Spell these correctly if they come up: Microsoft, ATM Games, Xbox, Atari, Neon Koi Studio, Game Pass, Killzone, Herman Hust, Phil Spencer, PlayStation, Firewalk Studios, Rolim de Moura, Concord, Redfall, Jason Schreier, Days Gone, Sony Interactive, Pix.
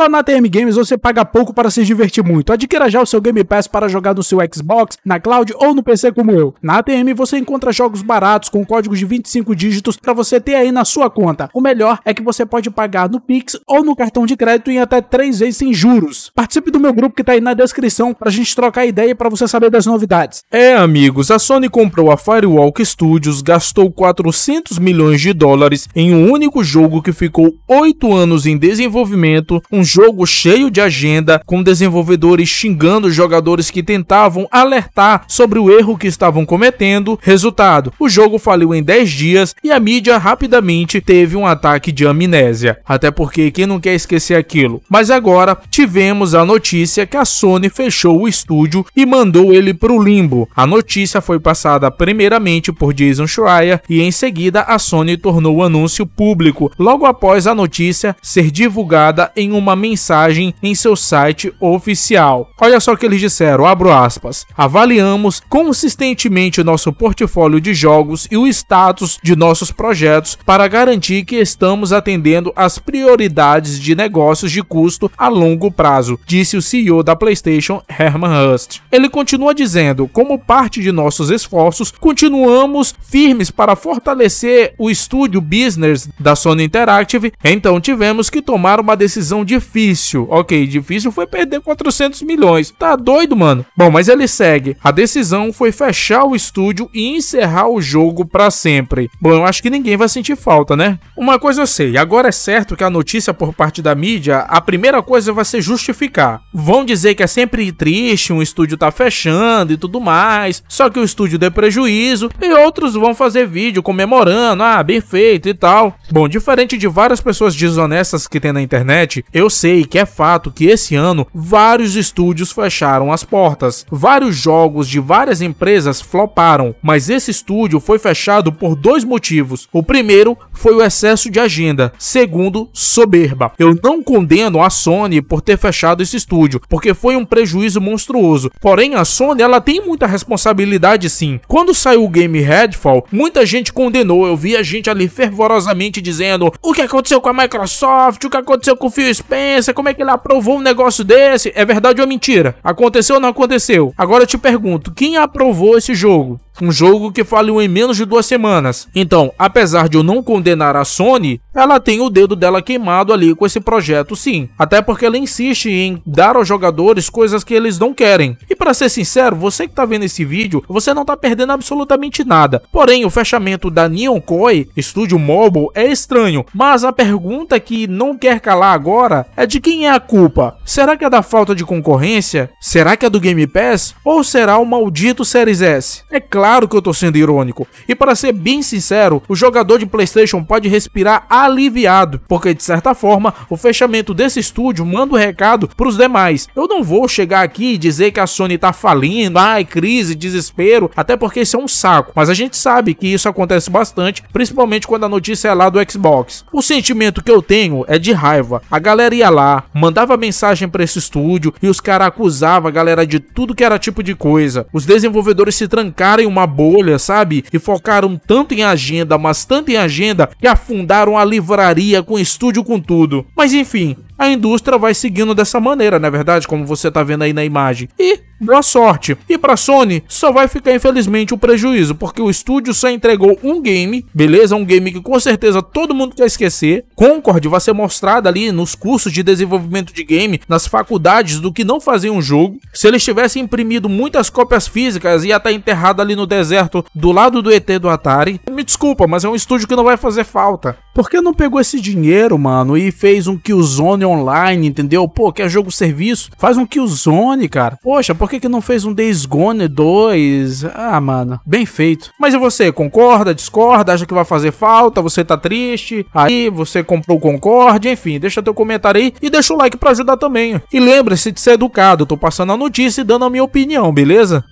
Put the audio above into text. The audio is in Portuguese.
Só na ATM Games você paga pouco para se divertir muito. Adquira já o seu Game Pass para jogar no seu Xbox, na Cloud ou no PC como eu. Na ATM você encontra jogos baratos com códigos de 25 dígitos para você ter aí na sua conta. O melhor é que você pode pagar no Pix ou no cartão de crédito em até 3 vezes sem juros. Participe do meu grupo que tá aí na descrição pra gente trocar ideia e pra você saber das novidades. É, amigos, a Sony comprou a Firewalk Studios, gastou US$ 400 milhões em um único jogo que ficou 8 anos em desenvolvimento, um jogo cheio de agenda, com desenvolvedores xingando jogadores que tentavam alertar sobre o erro que estavam cometendo. Resultado, o jogo faliu em 10 dias e a mídia rapidamente teve um ataque de amnésia. Até porque quem não quer esquecer aquilo? Mas agora tivemos a notícia que a Sony fechou o estúdio e mandou ele para o limbo. A notícia foi passada primeiramente por Jason Schreier e em seguida a Sony tornou o anúncio público logo após a notícia ser divulgada em uma mensagem em seu site oficial. Olha só o que eles disseram, abro aspas: avaliamos consistentemente o nosso portfólio de jogos e o status de nossos projetos para garantir que estamos atendendo às prioridades de negócios de custo a longo prazo, disse o CEO da PlayStation, Herman Hust. Ele continua dizendo: como parte de nossos esforços, continuamos firmes para fortalecer o estúdio business da Sony Interactive, então tivemos que tomar uma decisão difícil. Ok, difícil foi perder 400 milhões. Tá doido, mano? Bom, mas ele segue: a decisão foi fechar o estúdio e encerrar o jogo pra sempre. Bom, eu acho que ninguém vai sentir falta, né? Uma coisa eu sei, agora é certo que a notícia por parte da mídia, a primeira coisa vai ser justificar. Vão dizer que é sempre triste, um estúdio tá fechando e tudo mais, só que o estúdio deu prejuízo, e outros vão fazer vídeo comemorando, ah, bem feito e tal. Bom, diferente de várias pessoas desonestas que tem na internet, eu sei que é fato que esse ano vários estúdios fecharam as portas, vários jogos de várias empresas floparam, mas esse estúdio foi fechado por dois motivos. O primeiro foi o excesso de agenda, segundo, soberba. Eu não condeno a Sony por ter fechado esse estúdio, porque foi um prejuízo monstruoso. Porém, a Sony, ela tem muita responsabilidade sim. Quando saiu o game Redfall, muita gente condenou, eu vi a gente ali fervorosamente dizendo: o que aconteceu com a Microsoft, o que aconteceu com o Phil Spencer, como é que ele aprovou um negócio desse? É verdade ou é mentira? Aconteceu ou não aconteceu? Agora eu te pergunto, quem aprovou esse jogo? Um jogo que faliu em menos de 2 semanas. Então, apesar de eu não condenar a Sony, ela tem o dedo dela queimado ali com esse projeto sim. Até porque ela insiste em dar aos jogadores coisas que eles não querem. E pra ser sincero, você que tá vendo esse vídeo, você não tá perdendo absolutamente nada. Porém, o fechamento da Neon Koi Studio Mobile é estranho. Mas a pergunta que não quer calar agora é de quem é a culpa. Será que é da falta de concorrência? Será que é do Game Pass? Ou será o maldito Series S? É claro que eu tô sendo irônico. E para ser bem sincero, o jogador de PlayStation pode respirar aliviado, porque de certa forma, o fechamento desse estúdio manda um recado pros demais. Eu não vou chegar aqui e dizer que a Sony tá falindo, ai, crise, desespero, até porque isso é um saco. Mas a gente sabe que isso acontece bastante, principalmente quando a notícia é lá do Xbox. O sentimento que eu tenho é de raiva. A galera ia lá, mandava mensagem pra esse estúdio e os caras acusavam a galera de tudo que era tipo de coisa. Os desenvolvedores se trancaram em uma bolha, sabe? E focaram tanto em agenda, mas tanto em agenda, que afundaram a livraria com estúdio, com tudo. Mas enfim, a indústria vai seguindo dessa maneira, não é verdade? Como você tá vendo aí na imagem. E boa sorte. E pra Sony, só vai ficar infelizmente o prejuízo, porque o estúdio só entregou um game, beleza? Um game que com certeza todo mundo quer esquecer. Concord vai ser mostrado ali nos cursos de desenvolvimento de game, nas faculdades, do que não fazer um jogo. Se eles tivessem imprimido muitas cópias físicas, ia estar enterrado ali no deserto, do lado do ET do Atari. Me desculpa, mas é um estúdio que não vai fazer falta. Por que não pegou esse dinheiro, mano, e fez um Killzone online, entendeu? Pô, quer jogo serviço? Faz um Killzone, cara. Poxa, por que não fez um Days Gone 2? Ah, mano, bem feito. Mas e você, concorda, discorda, acha que vai fazer falta, você tá triste, aí você comprou o Concord, enfim, deixa teu comentário aí e deixa o like pra ajudar também. E lembre-se de ser educado, eu tô passando a notícia e dando a minha opinião, beleza?